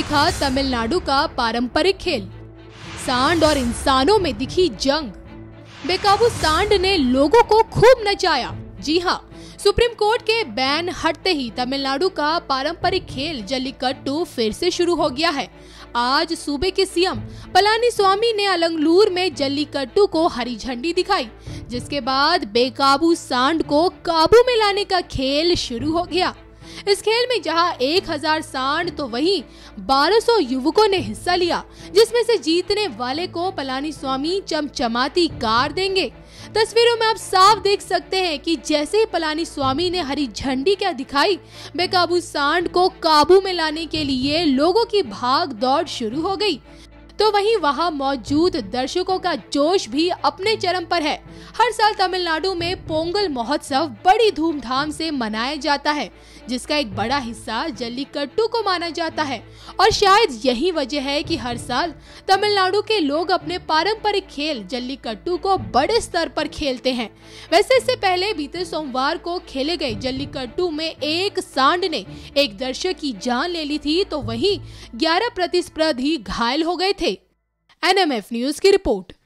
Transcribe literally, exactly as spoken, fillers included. दिखा तमिलनाडु का पारंपरिक खेल, सांड और इंसानों में दिखी जंग। बेकाबू सांड ने लोगों को खूब नचाया। जी हाँ, सुप्रीम कोर्ट के बैन हटते ही तमिलनाडु का पारंपरिक खेल जल्लीकट्टू फिर से शुरू हो गया है। आज सूबे के सीएम पलानी स्वामी ने अलंगनलूर में जल्लीकट्टू को हरी झंडी दिखाई, जिसके बाद बेकाबू सांड को काबू में लाने का खेल शुरू हो गया। इस खेल में जहां एक हज़ार सांड तो वहीं बारह सौ युवकों ने हिस्सा लिया, जिसमें से जीतने वाले को पलानी स्वामी चमचमाती कार देंगे। तस्वीरों में आप साफ देख सकते हैं कि जैसे ही पलानी स्वामी ने हरी झंडी क्या दिखाई, बेकाबू सांड को काबू में लाने के लिए लोगों की भाग दौड़ शुरू हो गई। तो वहीं वहां मौजूद दर्शकों का जोश भी अपने चरम पर है। हर साल तमिलनाडु में पोंगल महोत्सव बड़ी धूमधाम से मनाया जाता है, जिसका एक बड़ा हिस्सा जल्लीकट्टू को माना जाता है। और शायद यही वजह है कि हर साल तमिलनाडु के लोग अपने पारंपरिक खेल जल्लीकट्टू को बड़े स्तर पर खेलते हैं। वैसे इससे पहले बीते सोमवार को खेले गए जल्लीकट्टू में एक सांड ने एक दर्शक की जान ले ली थी, तो वहीं ग्यारह प्रतिस्पर्धी घायल हो गए थे। एनएमएफ न्यूज़ की रिपोर्ट।